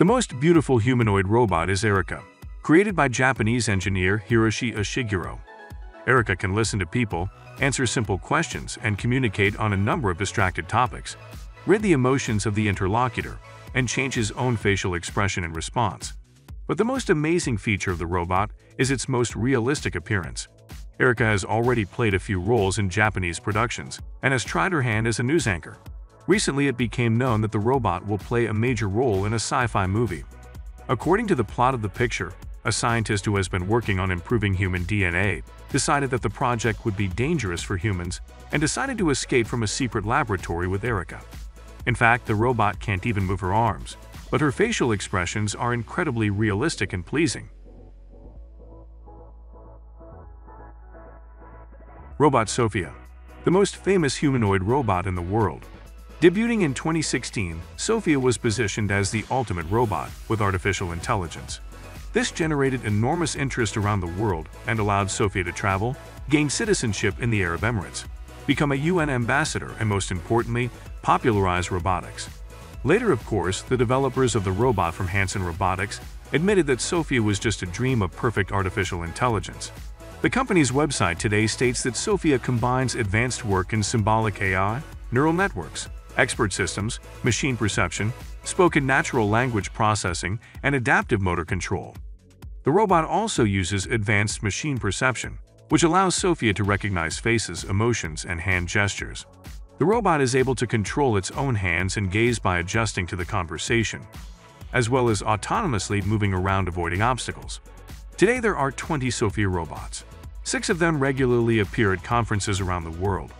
The most beautiful humanoid robot is Erica, created by Japanese engineer Hiroshi Ishiguro. Erica can listen to people, answer simple questions, and communicate on a number of distracted topics, read the emotions of the interlocutor, and change his own facial expression in response. But the most amazing feature of the robot is its most realistic appearance. Erica has already played a few roles in Japanese productions and has tried her hand as a news anchor. Recently, it became known that the robot will play a major role in a sci-fi movie. According to the plot of the picture, a scientist who has been working on improving human DNA decided that the project would be dangerous for humans and decided to escape from a secret laboratory with Erica. In fact, the robot can't even move her arms, but her facial expressions are incredibly realistic and pleasing. Robot Sophia, the most famous humanoid robot in the world. Debuting in 2016, Sophia was positioned as the ultimate robot with artificial intelligence. This generated enormous interest around the world and allowed Sophia to travel, gain citizenship in the Arab Emirates, become a UN ambassador, and most importantly, popularize robotics. Later, of course, the developers of the robot from Hanson Robotics admitted that Sophia was just a dream of perfect artificial intelligence. The company's website today states that Sophia combines advanced work in symbolic AI, neural networks, expert systems, machine perception, spoken natural language processing, and adaptive motor control. The robot also uses advanced machine perception, which allows Sophia to recognize faces, emotions, and hand gestures. The robot is able to control its own hands and gaze by adjusting to the conversation, as well as autonomously moving around avoiding obstacles. Today there are 20 Sophia robots. 6 of them regularly appear at conferences around the world.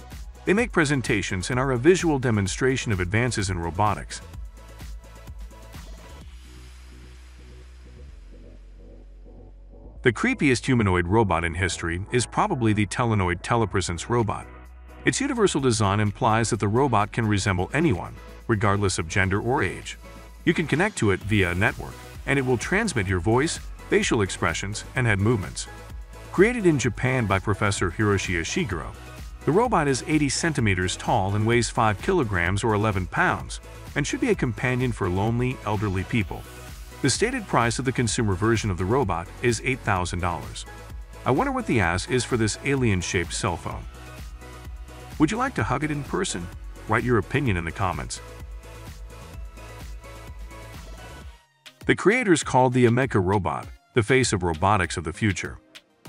They make presentations and are a visual demonstration of advances in robotics. The creepiest humanoid robot in history is probably the Telenoid Telepresence Robot. Its universal design implies that the robot can resemble anyone, regardless of gender or age. You can connect to it via a network, and it will transmit your voice, facial expressions, and head movements. Created in Japan by Professor Hiroshi Ishiguro, the robot is 80 centimeters tall and weighs 5 kilograms or 11 pounds, and should be a companion for lonely, elderly people. The stated price of the consumer version of the robot is $8,000. I wonder what the ask is for this alien-shaped cell phone. Would you like to hug it in person? Write your opinion in the comments. The creators called the Ameca robot the face of robotics of the future.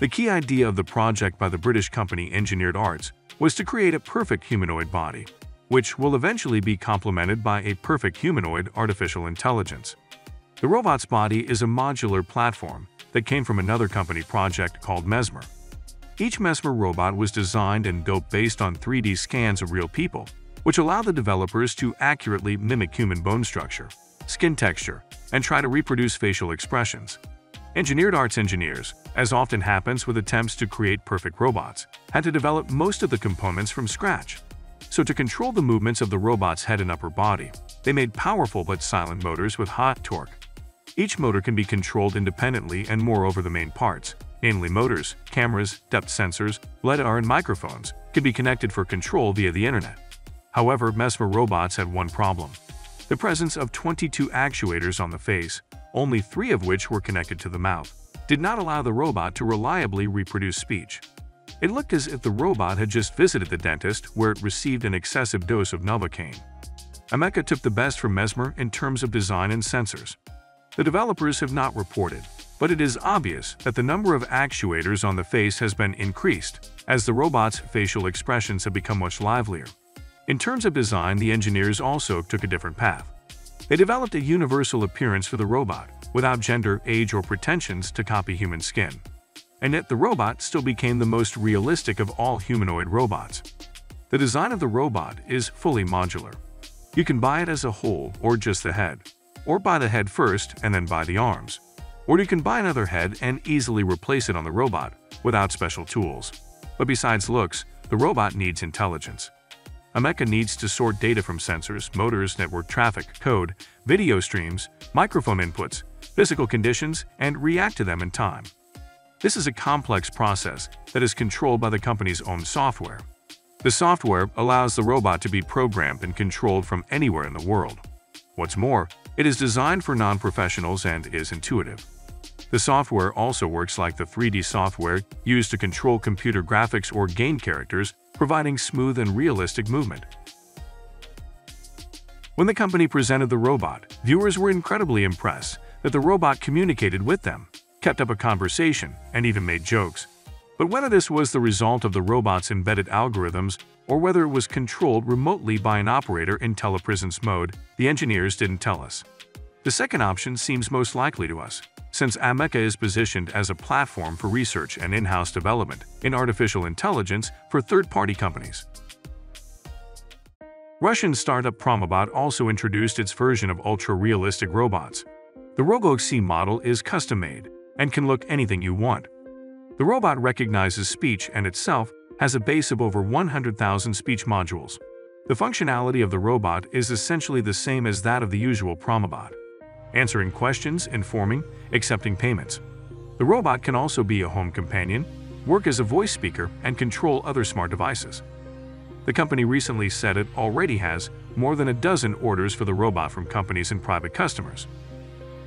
The key idea of the project by the British company Engineered Arts was to create a perfect humanoid body, which will eventually be complemented by a perfect humanoid artificial intelligence. The robot's body is a modular platform that came from another company project called Mesmer. Each Mesmer robot was designed and built based on 3D scans of real people, which allow the developers to accurately mimic human bone structure, skin texture, and try to reproduce facial expressions. Engineered Arts engineers, as often happens with attempts to create perfect robots, had to develop most of the components from scratch. So to control the movements of the robot's head and upper body, they made powerful but silent motors with high torque. Each motor can be controlled independently and moreover the main parts, namely motors, cameras, depth sensors, LiDAR and microphones, can be connected for control via the internet. However, Mesmer robots had one problem: the presence of 22 actuators on the face, only 3 of which were connected to the mouth, did not allow the robot to reliably reproduce speech. It looked as if the robot had just visited the dentist where it received an excessive dose of Novocaine. Ameca took the best from Mesmer in terms of design and sensors. The developers have not reported, but it is obvious that the number of actuators on the face has been increased, as the robot's facial expressions have become much livelier. In terms of design, the engineers also took a different path. They developed a universal appearance for the robot, without gender, age, or pretensions to copy human skin. And yet the robot still became the most realistic of all humanoid robots. The design of the robot is fully modular. You can buy it as a whole or just the head, or buy the head first and then buy the arms, or you can buy another head and easily replace it on the robot without special tools. But besides looks, the robot needs intelligence. Ameca needs to sort data from sensors, motors, network traffic, code, video streams, microphone inputs, physical conditions, and react to them in time. This is a complex process that is controlled by the company's own software. The software allows the robot to be programmed and controlled from anywhere in the world. What's more, It is designed for non-professionals and is intuitive. The software also works like the 3D software used to control computer graphics or game characters, providing smooth and realistic movement. When the company presented the robot, viewers were incredibly impressed that the robot communicated with them, kept up a conversation, and even made jokes. But whether this was the result of the robot's embedded algorithms or whether it was controlled remotely by an operator in telepresence mode, the engineers didn't tell us. The second option seems most likely to us, since Ameca is positioned as a platform for research and in-house development in artificial intelligence for third-party companies. Russian startup Promobot also introduced its version of ultra-realistic robots. The RoboX C model is custom-made and can look anything you want. The robot recognizes speech and itself has a base of over 100,000 speech modules. The functionality of the robot is essentially the same as that of the usual Promobot: answering questions, informing, accepting payments. The robot can also be a home companion, work as a voice speaker, and control other smart devices. The company recently said it already has more than a dozen orders for the robot from companies and private customers.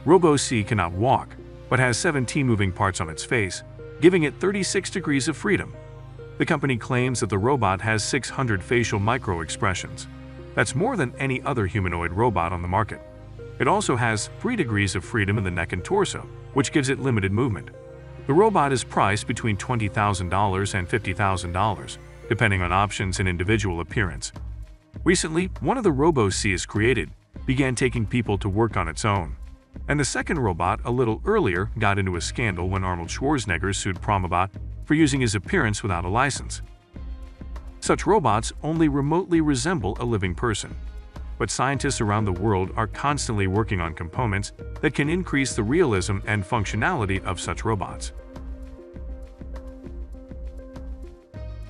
RoboX C cannot walk, but has 17 moving parts on its face, giving it 36 degrees of freedom. The company claims that the robot has 600 facial micro-expressions. That's more than any other humanoid robot on the market. It also has 3 degrees of freedom in the neck and torso, which gives it limited movement. The robot is priced between $20,000 and $50,000, depending on options and individual appearance. Recently, one of the RoboX C's created began taking people to work on its own. And the second robot a little earlier got into a scandal when Arnold Schwarzenegger sued Promobot for using his appearance without a license. Such robots only remotely resemble a living person. But scientists around the world are constantly working on components that can increase the realism and functionality of such robots.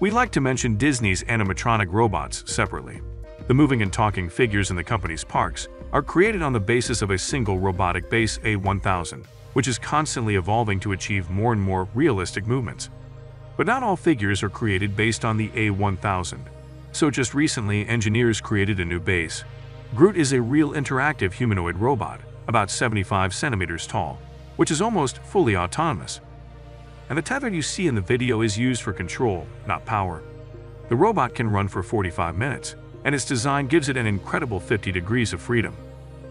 We'd like to mention Disney's animatronic robots separately. The moving and talking figures in the company's parks are created on the basis of a single robotic base A1000, which is constantly evolving to achieve more and more realistic movements. But not all figures are created based on the A1000. So just recently, engineers created a new base. Groot is a real interactive humanoid robot, about 75 centimeters tall, which is almost fully autonomous. And the tether you see in the video is used for control, not power. The robot can run for 45 minutes, and its design gives it an incredible 50 degrees of freedom.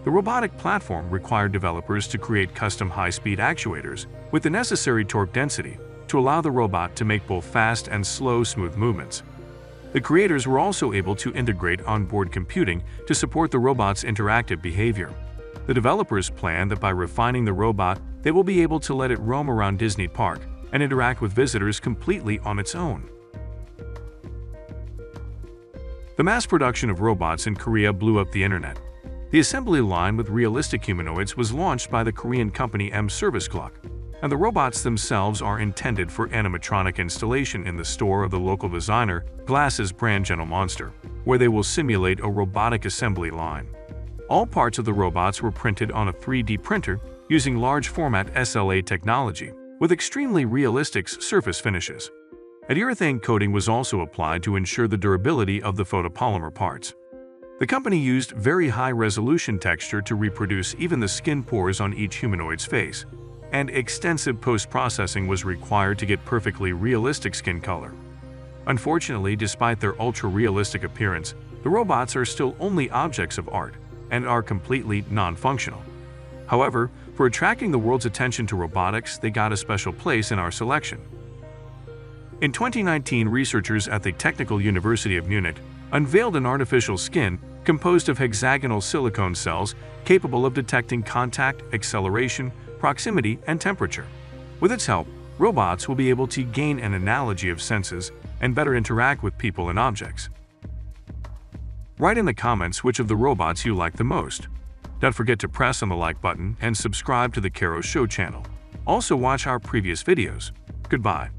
The robotic platform required developers to create custom high-speed actuators with the necessary torque density to allow the robot to make both fast and slow smooth movements. The creators were also able to integrate onboard computing to support the robot's interactive behavior. The developers plan that by refining the robot, they will be able to let it roam around Disney Park and interact with visitors completely on its own. The mass production of robots in Korea blew up the internet. The assembly line with realistic humanoids was launched by the Korean company M Service Clock, and the robots themselves are intended for animatronic installation in the store of the local designer Glass's brand Gentle Monster, where they will simulate a robotic assembly line. All parts of the robots were printed on a 3D printer using large format SLA technology with extremely realistic surface finishes. Urethane coating was also applied to ensure the durability of the photopolymer parts. The company used very high-resolution texture to reproduce even the skin pores on each humanoid's face, and extensive post-processing was required to get perfectly realistic skin color. Unfortunately, despite their ultra-realistic appearance, the robots are still only objects of art and are completely non-functional. However, for attracting the world's attention to robotics, they got a special place in our selection. In 2019, researchers at the Technical University of Munich unveiled an artificial skin composed of hexagonal silicone cells capable of detecting contact, acceleration, proximity, and temperature. With its help, robots will be able to gain an analogy of senses and better interact with people and objects. Write in the comments which of the robots you like the most. Don't forget to press on the like button and subscribe to the Carros Show channel. Also watch our previous videos. Goodbye.